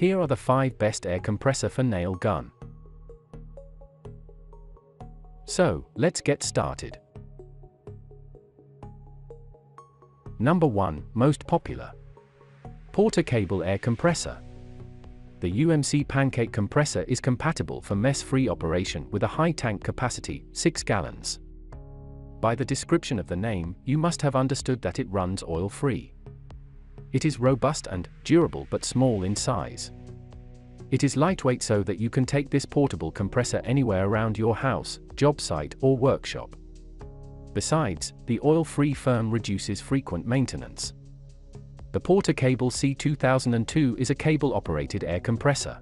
Here are the 5 best air compressor for nail gun. So, let's get started. Number 1, most popular. Porter Cable air compressor. The UMC pancake compressor is compatible for mess-free operation with a high tank capacity, 6 gallons. By the description of the name, you must have understood that it runs oil-free. It is robust and durable but small in size. It is lightweight so that you can take this portable compressor anywhere around your house, job site, or workshop. Besides, the oil-free firm reduces frequent maintenance. The Porter Cable C2002 is a cable-operated air compressor.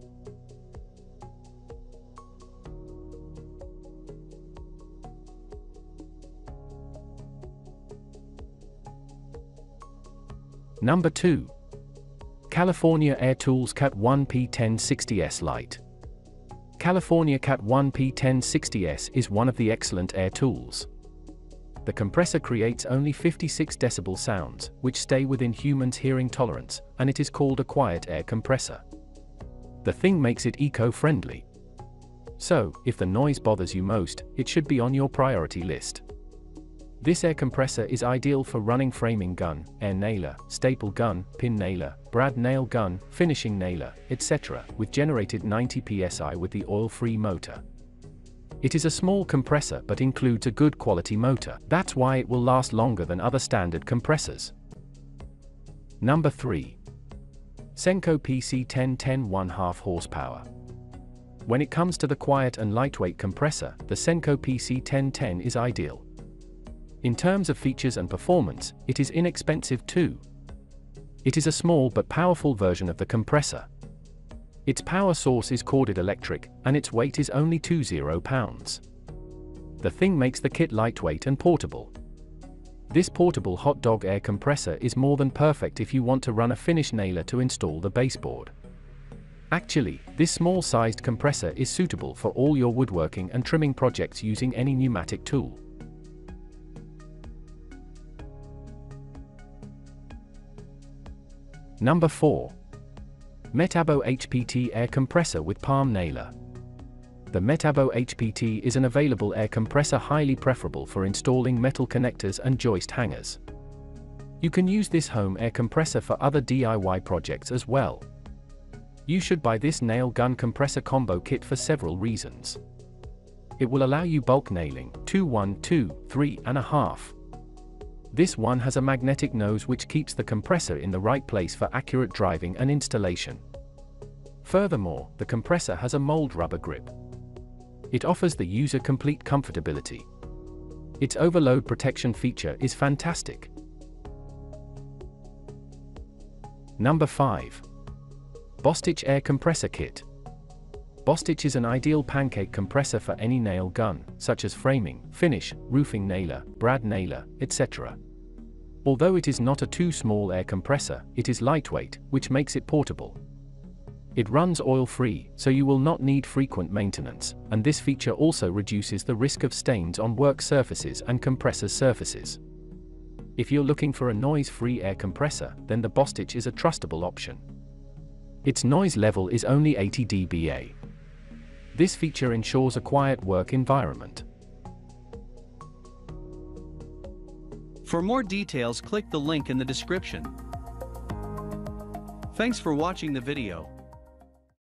Number 2. California Air Tools CAT-1P1060S Lite. California CAT-1P1060S is one of the excellent air tools. The compressor creates only 56 decibel sounds, which stay within humans' hearing tolerance, and it is called a quiet air compressor. The thing makes it eco-friendly. So, if the noise bothers you most, it should be on your priority list. This air compressor is ideal for running framing gun, air nailer, staple gun, pin nailer, brad nail gun, finishing nailer, etc., with generated 90 psi with the oil-free motor. It is a small compressor but includes a good quality motor. That's why it will last longer than other standard compressors. Number 3. Senko PC1010 1/2 horsepower. When it comes to the quiet and lightweight compressor, the Senko PC1010 is ideal. In terms of features and performance, it is inexpensive too. It is a small but powerful version of the compressor. Its power source is corded electric, and its weight is only 20 pounds. The thing makes the kit lightweight and portable. This portable hot dog air compressor is more than perfect if you want to run a finish nailer to install the baseboard. Actually, this small-sized compressor is suitable for all your woodworking and trimming projects using any pneumatic tool. Number 4. Metabo HPT air compressor with palm nailer. The Metabo HPT is an available air compressor highly preferable for installing metal connectors and joist hangers. You can use this home air compressor for other DIY projects as well. You should buy this nail gun compressor combo kit for several reasons. It will allow you bulk nailing, 2, 1, 2, 3 and a half. This one has a magnetic nose which keeps the compressor in the right place for accurate driving and installation. Furthermore, the compressor has a mold rubber grip. It offers the user complete comfortability. Its overload protection feature is fantastic. Number 5. Bostitch air compressor kit. Bostitch is an ideal pancake compressor for any nail gun, such as framing, finish, roofing nailer, brad nailer, etc. Although it is not a too small air compressor, it is lightweight, which makes it portable. It runs oil-free, so you will not need frequent maintenance, and this feature also reduces the risk of stains on work surfaces and compressor surfaces. If you're looking for a noise-free air compressor, then the Bostitch is a trustable option. Its noise level is only 80 dBA. This feature ensures a quiet work environment. For more details, click the link in the description. Thanks for watching the video.